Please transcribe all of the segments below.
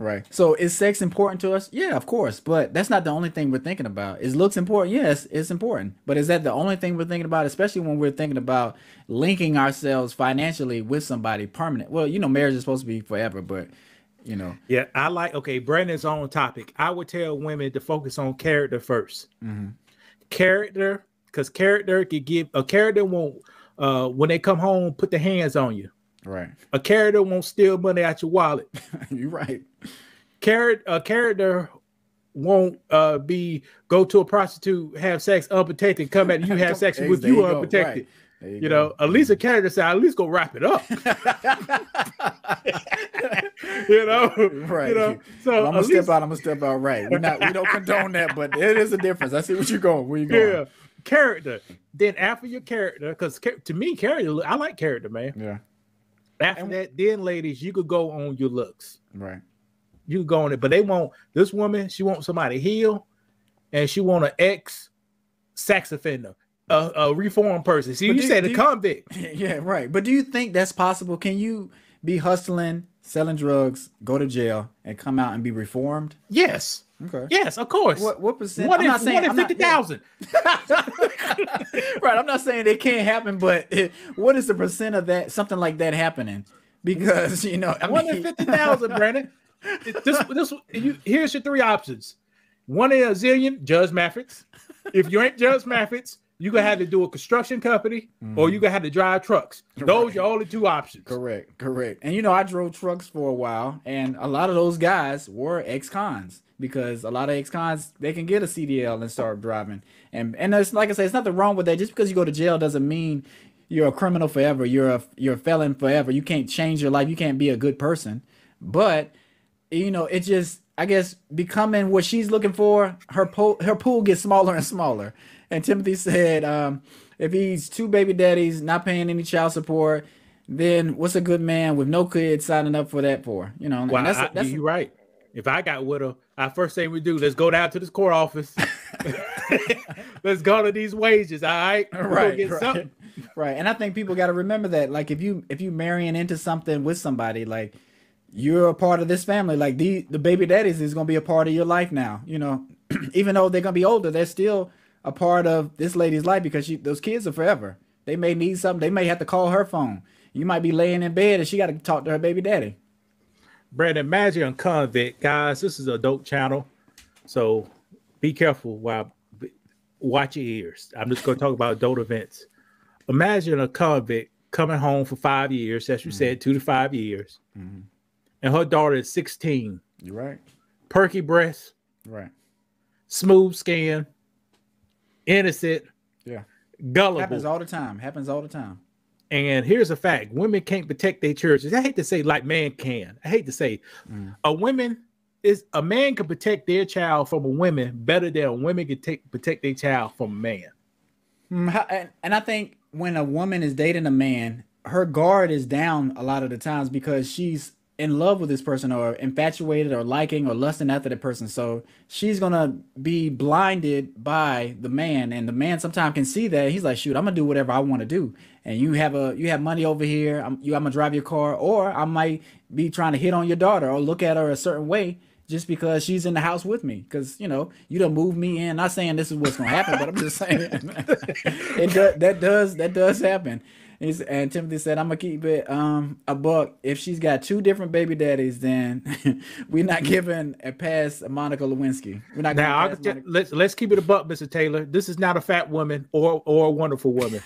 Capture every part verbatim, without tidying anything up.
Right. So is sex important to us? Yeah, of course. But that's not the only thing we're thinking about. Is looks important? Yes, it's important. But is that the only thing we're thinking about, especially when we're thinking about linking ourselves financially with somebody permanent? Well, you know, marriage is supposed to be forever, but you know. Yeah, I like, okay, Brandon's on topic. I would tell women to focus on character first. Mm-hmm. Character, because character could give, a character won't, uh, when they come home, put their hands on you. Right. A character won't steal money out your wallet. You're right. Character, a character won't uh, be go to a prostitute, have sex unprotected, come at you, have sex with you, you unprotected. Right. You, you know, at least a character said, at least go wrap it up. You know, right. You know, so well, I'm gonna least... step out. I'm gonna step out. Right. We're not. We don't condone that, but it is a difference. I see what you're going. Where you going? Yeah. Character. Then after your character, because to me, character. I like character, man. Yeah. After and that, then ladies, you could go on your looks. Right. You could go on it, but they want this woman, she wants somebody healed, and she want an ex-sex offender, a, a reformed person. See, but you do, said do a convict. You, yeah, right. But do you think that's possible? Can you be hustling, selling drugs, go to jail, and come out and be reformed? Yes. Okay. Yes, of course. What, what percent? What I'm if, not saying what if fifty thousand. Right. I'm not saying it can't happen, but it, what is the percent of that? Something like that happening? Because you know, I one mean, in fifty thousand, Brandon. This, this, you, here's your three options. One in a zillion, Judge Maffix. If you ain't Judge Maffix, you gonna have to do a construction company, mm-hmm. or you gonna have to drive trucks. Correct. Those are only two options. Correct, correct. And you know, I drove trucks for a while, and a lot of those guys were ex-cons, because a lot of ex-cons, they can get a C D L and start driving. And and it's like I say, it's nothing wrong with that. Just because you go to jail doesn't mean you're a criminal forever. You're a you're a felon forever. You can't change your life. You can't be a good person. But you know, it just, I guess, becoming what she's looking for, her pool, her pool gets smaller and smaller. And Timothy said, um, if he's two baby daddies, not paying any child support, then what's a good man with no kids signing up for that for? You know, well, that's, I, that's you're right. If I got with her, our first thing we do, let's go down to this court office. Let's go to these wages. All right. Right. Get right. Something. Right. And I think people got to remember that, like, if you, if you marrying into something with somebody, like, you're a part of this family. Like the, the baby daddies is going to be a part of your life now. You know, even though they're going to be older, they're still a part of this lady's life, because she, those kids are forever. They may need something. They may have to call her phone. You might be laying in bed and she got to talk to her baby daddy. Brandon, imagine a convict, guys. This is a dope channel, so be careful while watch your ears. I'm just going to talk about dope events. Imagine a convict coming home for five years, as you mm-hmm. said, two to five years. Mm-hmm. And her daughter is sixteen. You're right. Perky breasts. Right. Smooth skin. Innocent. Yeah. Gullible. Happens all the time. Happens all the time. And here's a fact. Women can't protect their churches. I hate to say like man can. I hate to say mm. a woman is a man can protect their child from a woman better than women can take protect their child from a man. Mm, and I think when a woman is dating a man, her guard is down a lot of the times, because she's in love with this person, or infatuated, or liking, or lusting after the person. So she's gonna be blinded by the man, and the man sometimes can see that. He's like, shoot, I'm gonna do whatever I want to do, and you have a you have money over here. I'm, you, I'm gonna drive your car, or I might be trying to hit on your daughter, or look at her a certain way just because she's in the house with me, because you know you done moved me in. Not saying this is what's gonna happen, but I'm just saying it do, that does that does happen. And Timothy said, I'm going to keep it um, a buck. If she's got two different baby daddies, then we're not giving a pass Monica Lewinsky. We're not now, I'll just, let's, let's keep it a buck, Mister Taylor. This is not a fat woman or, or a wonderful woman.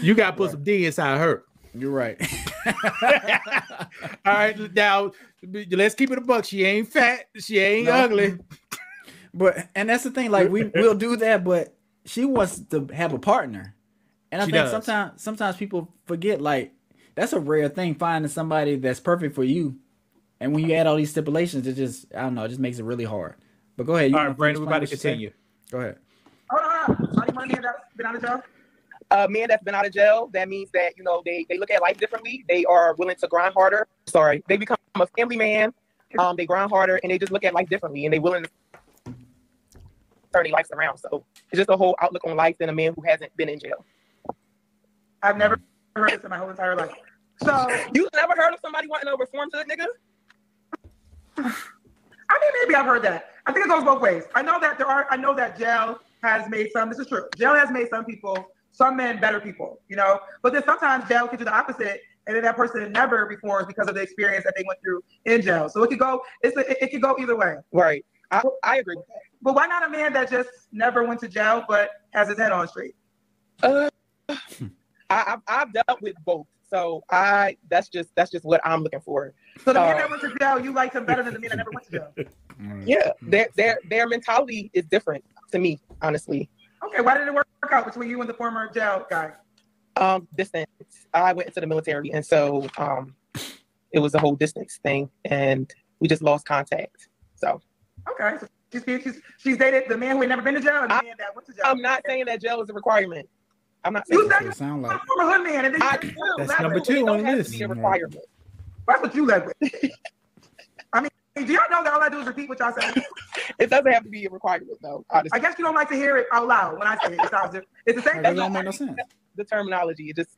You got to put right. some D inside her. You're right. All right. Now, let's keep it a buck. She ain't fat. She ain't no. ugly. But and that's the thing. Like, we, we'll do that, but she wants to have a partner. And I she think does. sometimes sometimes people forget, like, that's a rare thing, finding somebody that's perfect for you. And when you add all these stipulations, it just, I don't know, it just makes it really hard. But go ahead. You all right, Brandon, we're about to continue. Go ahead. Hold on, hold on. How do you want men that's been out of jail? Uh, men that's been out of jail, that means that, you know, they, they look at life differently. They are willing to grind harder. Sorry. They become a family man. Um, they grind harder, and they just look at life differently, and they're willing to turn their lives around. So it's just a whole outlook on life than a man who hasn't been in jail. I've never heard this in my whole entire life. So you've never heard of somebody wanting to reform to a nigga? think I've heard that. I think it goes both ways. I know that there are, I know that jail has made some, this is true, jail has made some people, some men, better people, you know? But then sometimes jail can do the opposite, and then that person never reforms because of the experience that they went through in jail. So it could go, it's a, it, it could go either way. Right, I, I agree. But why not a man that just never went to jail but has his head on straight? Uh, I, I've dealt with both, so I that's just that's just what I'm looking for. So the man uh, that went to jail, you like him better than the man that never went to jail? Yeah, their their their mentality is different to me, honestly. Okay, why did it work out between you and the former jail guy? Um, distance. I went into the military, and so um, it was a whole distance thing, and we just lost contact. So okay, so she's she's, she's dated the man who had never been to jail, and the I, man that went to jail. I'm not saying that jail is a requirement. I'm not saying that. Sound like former hood man, and then I, you that's left number two on this. That's what you led with. I mean, do y'all know that all I do is repeat what y'all say? It doesn't have to be a requirement, though. Honestly. I guess you don't like to hear it out loud when I say it. It's, it's the same. That don't make no sense. The terminology, it just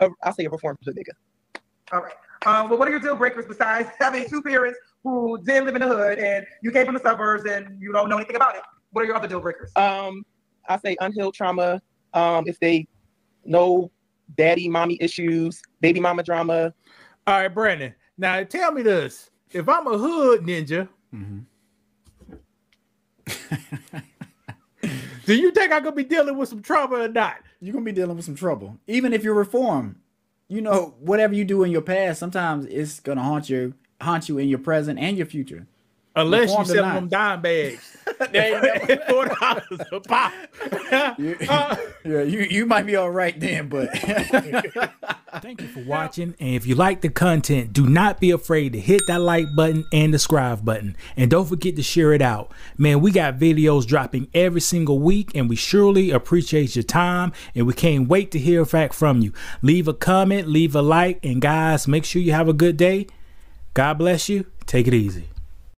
uh, I'll say a performance to a nigga. All right. Um, well, what are your deal breakers besides having two parents who didn't live in the hood and you came from the suburbs and you don't know anything about it? What are your other deal breakers? Um, I say unhealed trauma. Um, if they know daddy, mommy issues, baby mama drama. All right, Brandon. Now tell me this: if I'm a hood ninja, mm-hmm. do you think I'm gonna be dealing with some trouble or not? You're gonna be dealing with some trouble, even if you're reformed. You know, whatever you do in your past, sometimes it's gonna haunt you, haunt you in your present and your future. Unless you sell them dime bags, four dollars a pop. You, uh, yeah, you you might be all right then, but thank you for watching. And if you like the content, do not be afraid to hit that like button and the subscribe button, and don't forget to share it out. Man, we got videos dropping every single week, and we surely appreciate your time, and we can't wait to hear back from you. Leave a comment, leave a like, and guys, make sure you have a good day. God bless you. Take it easy.